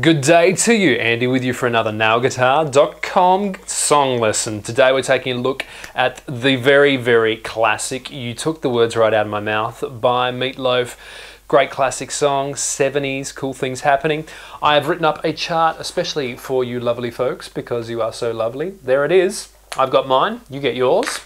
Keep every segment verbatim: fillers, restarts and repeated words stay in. Good day to you, Andy with you for another Nail Guitar dot com song lesson. Today we're taking a look at the very, very classic You Took The Words Right Out Of My Mouth by Meatloaf. Great classic song, seventies, cool things happening. I have written up a chart especially for you lovely folks because you are so lovely. There it is. I've got mine, you get yours.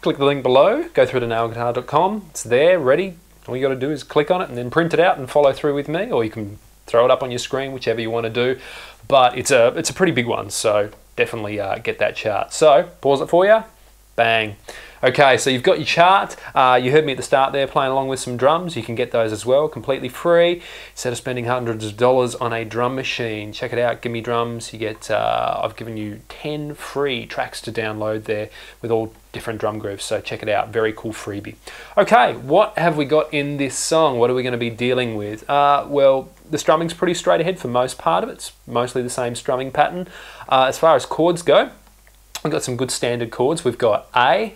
Click the link below, go through to Nail Guitar dot com, it's there, ready. All you gotta do is click on it and then print it out and follow through with me, or you can throw it up on your screen, whichever you want to do, but it's a it's a pretty big one, so definitely uh, get that chart. So pause it for you, bang. Okay, so you've got your chart. Uh, you heard me at the start there playing along with some drums. You can get those as well, completely free. Instead of spending hundreds of dollars on a drum machine, check it out, Gimme Drums. You get, uh, I've given you ten free tracks to download there with all different drum grooves, so check it out, very cool freebie. Okay, what have we got in this song? What are we gonna be dealing with? Uh, well, the strumming's pretty straight ahead for most part of it. It's mostly the same strumming pattern. Uh, as far as chords go, we've got some good standard chords. We've got A,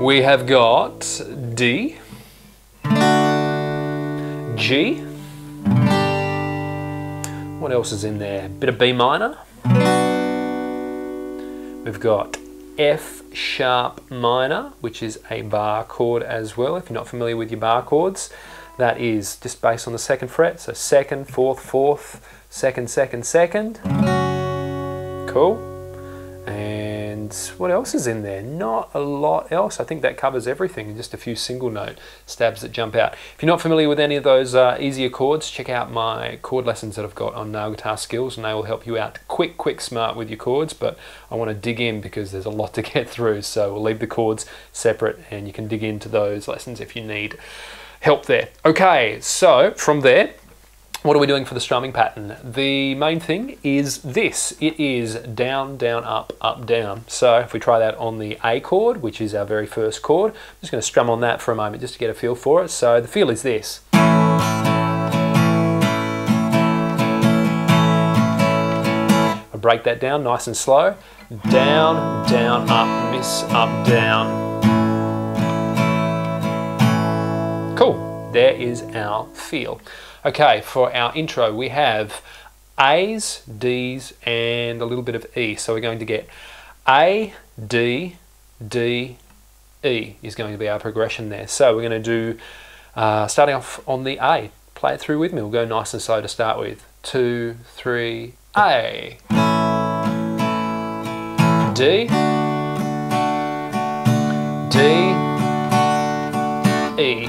we have got D, G, what else is in there? Bit of B minor. We've got F sharp minor, which is a bar chord as well. If you're not familiar with your bar chords, that is just based on the second fret. So second, fourth, fourth, second, second, second. Cool. And what else is in there? Not a lot else. I think that covers everything, just a few single note stabs that jump out. If you're not familiar with any of those uh, easier chords, check out my chord lessons that I've got on Nail Guitar Skills, and they will help you out quick, quick, smart with your chords, but I want to dig in because there's a lot to get through, so we'll leave the chords separate and you can dig into those lessons if you need help there. Okay, so from there, what are we doing for the strumming pattern? The main thing is this. It is down, down, up, up, down. So if we try that on the A chord, which is our very first chord, I'm just going to strum on that for a moment just to get a feel for it. So the feel is this. I break that down nice and slow. Down, down, up, miss, up, down. Cool. There is our feel. Okay, for our intro, we have A's, D's, and a little bit of E. So we're going to get A, D, D, E is going to be our progression there. So we're going to do, uh, starting off on the A. Play it through with me. We'll go nice and slow to start with. Two, three, A. D. D. E.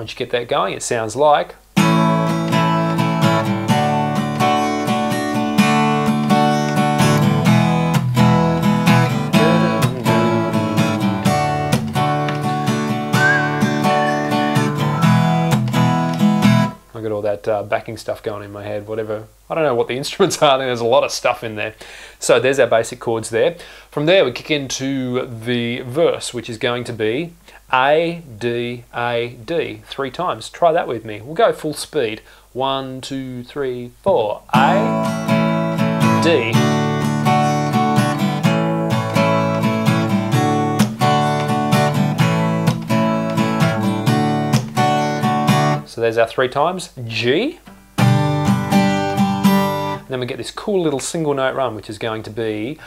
Once you get that going, it sounds like. I've got all that uh, backing stuff going in my head, whatever. I don't know what the instruments are, there's a lot of stuff in there. So there's our basic chords there. From there, we kick into the verse, which is going to be A, D, A, D, three times. Try that with me. We'll go full speed. One, two, three, four. A, D. So there's our three times. G. And then we get this cool little single note run, which is going to be,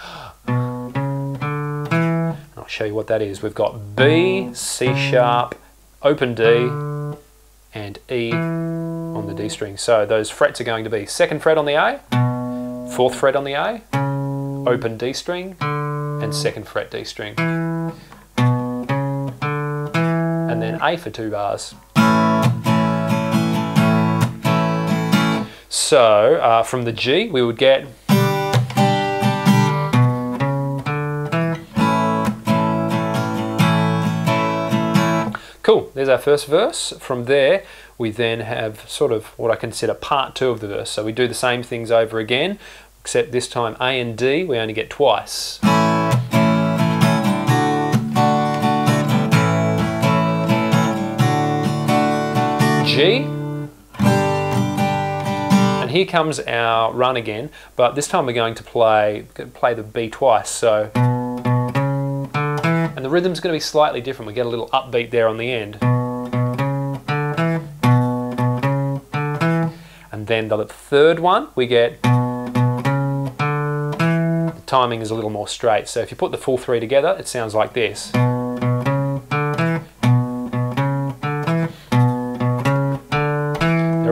I'll show you what that is. We've got B, C sharp, open D, and E on the D string. So those frets are going to be second fret on the A, fourth fret on the A, open D string, and second fret D string. And then A for two bars. So uh, from the G we would get cool, there's our first verse. From there, we then have sort of what I consider part two of the verse. So we do the same things over again, except this time A and D we only get twice. G. And here comes our run again, but this time we're going to play, play the B twice, so. And the rhythm's going to be slightly different. We get a little upbeat there on the end. and then the third one we get, the timing is a little more straight. So if you put the full three together, it sounds like this. They're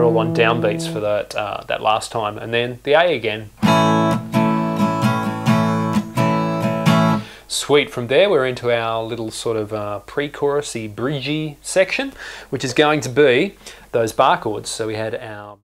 all on downbeats for that, uh, that last time, and then the A again. Sweet, from there we're into our little sort of uh, pre-chorusy, bridgey section, which is going to be those bar chords. So we had our